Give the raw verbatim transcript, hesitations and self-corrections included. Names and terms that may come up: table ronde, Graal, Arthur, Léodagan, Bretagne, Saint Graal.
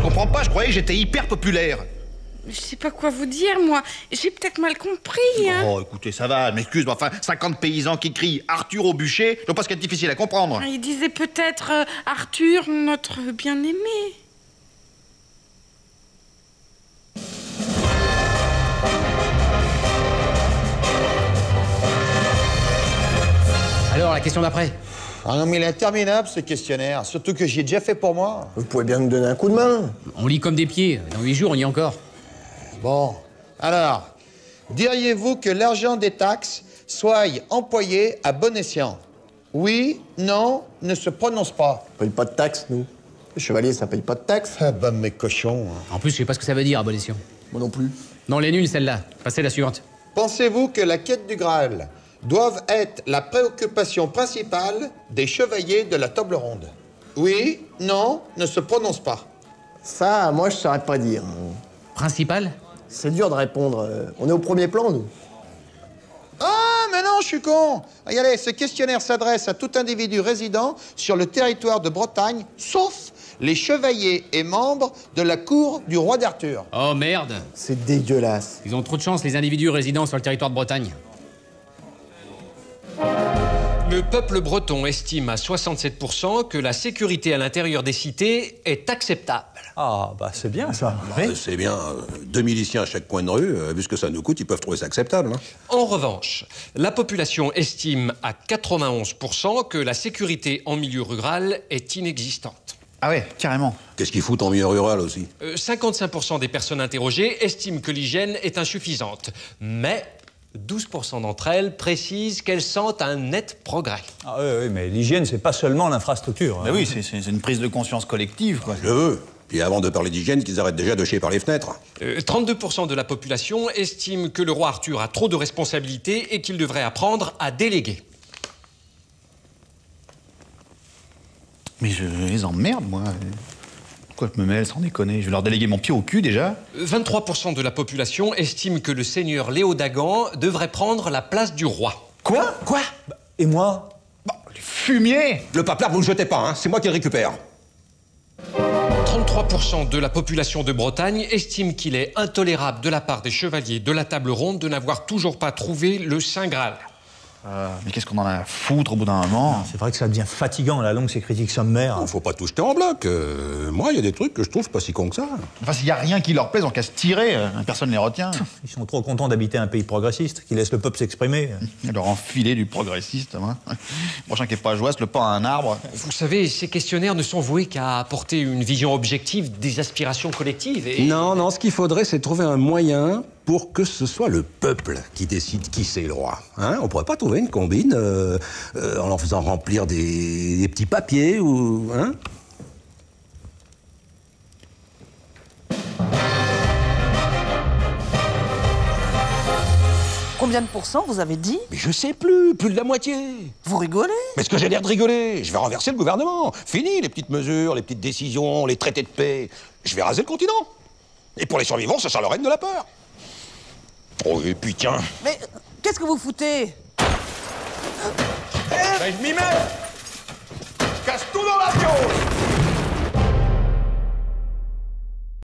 je comprends pas, je croyais que j'étais hyper populaire. Je sais pas quoi vous dire, moi. J'ai peut-être mal compris, hein. Oh, écoutez, ça va, m'excuse-moi. Enfin, cinquante paysans qui crient Arthur au bûcher, je pense qu'il est difficile à comprendre. Il disait peut-être euh, Arthur, notre bien-aimé. Alors, la question d'après? Ah non, mais il est interminable, ce questionnaire. Surtout que j'y ai déjà fait pour moi. Vous pouvez bien nous donner un coup de main. On lit comme des pieds. Dans huit jours, on y est encore. Bon. Alors, diriez-vous que l'argent des taxes soit employé à bon escient? Oui, non, ne se prononce pas. On paye pas de taxes, nous. Les chevaliers, ça paye pas de taxes. Ah bah, mes cochons. En plus, je sais pas ce que ça veut dire, à bon escient. Moi non plus. Non, les nuls, celle-là. Passez à la suivante. Pensez-vous que la quête du Graal doivent être la préoccupation principale des chevaliers de la table ronde? Oui, non, ne se prononce pas. Ça, moi, je saurais pas dire. Principal? C'est dur de répondre. On est au premier plan, nous. Ah, mais non, je suis con. Regardez, ce questionnaire s'adresse à tout individu résident sur le territoire de Bretagne, sauf les chevaliers et membres de la cour du roi d'Arthur. Oh, merde. C'est dégueulasse. Ils ont trop de chance, les individus résidents sur le territoire de Bretagne. Le peuple breton estime à soixante-sept pour cent que la sécurité à l'intérieur des cités est acceptable. Ah, bah c'est bien ça. Bah, oui. C'est bien. Deux miliciens à chaque coin de rue, vu ce que ça nous coûte, ils peuvent trouver ça acceptable. Hein. En revanche, la population estime à quatre-vingt-onze pour cent que la sécurité en milieu rural est inexistante. Ah ouais, carrément. Qu'est-ce qu'ils foutent en milieu rural aussi? euh, cinquante-cinq pour cent des personnes interrogées estiment que l'hygiène est insuffisante. Mais douze pour cent d'entre elles précisent qu'elles sentent un net progrès. Ah oui, oui, mais l'hygiène, c'est pas seulement l'infrastructure. Hein. Oui, c'est une prise de conscience collective, quoi. Je veux. Puis avant de parler d'hygiène, qu'ils arrêtent déjà de chier par les fenêtres. Euh, trente-deux pour cent de la population estiment que le roi Arthur a trop de responsabilités et qu'il devrait apprendre à déléguer. Mais je les emmerde, moi. Pourquoi je me mêle, sans déconner? Je vais leur déléguer mon pied au cul, déjà. vingt-trois pour cent de la population estime que le seigneur Léodagan devrait prendre la place du roi. Quoi? Quoi? Bah, et moi? Bah, les fumiers! Le paplard, vous le jetez pas, hein? C'est moi qui le récupère. trente-trois pour cent de la population de Bretagne estime qu'il est intolérable de la part des chevaliers de la table ronde de n'avoir toujours pas trouvé le Saint Graal. Euh, mais qu'est-ce qu'on en a à foutre au bout d'un moment? C'est vrai que ça devient fatigant à la longue, ces critiques sommaires. Oh, faut pas tout jeter en bloc. Euh, moi, il y a des trucs que je trouve pas si con que ça. Enfin, s'il y a rien qui leur plaise, on casse tirer. Personne les retient. Ils sont trop contents d'habiter un pays progressiste, qui laisse le peuple s'exprimer. Et leur enfiler du progressiste, hein. Le prochain qui est pas joie, se le pend à un arbre. Vous savez, ces questionnaires ne sont voués qu'à apporter une vision objective des aspirations collectives. Et... Non, non, ce qu'il faudrait, c'est trouver un moyen pour que ce soit le peuple qui décide qui c'est le roi. Hein, on pourrait pas trouver une combine euh, euh, en leur faisant remplir des, des petits papiers ou... Hein? Combien de pourcents vous avez dit? Mais je sais plus, plus de la moitié. Vous rigolez? Mais est-ce que j'ai l'air de rigoler? Je vais renverser le gouvernement. Fini les petites mesures, les petites décisions, les traités de paix. Je vais raser le continent. Et pour les survivants, ce sera le règne de la peur. Oh, et puis tiens. Mais qu'est-ce que vous foutez? Ben, je m'y mets. Je casse tout dans la piole.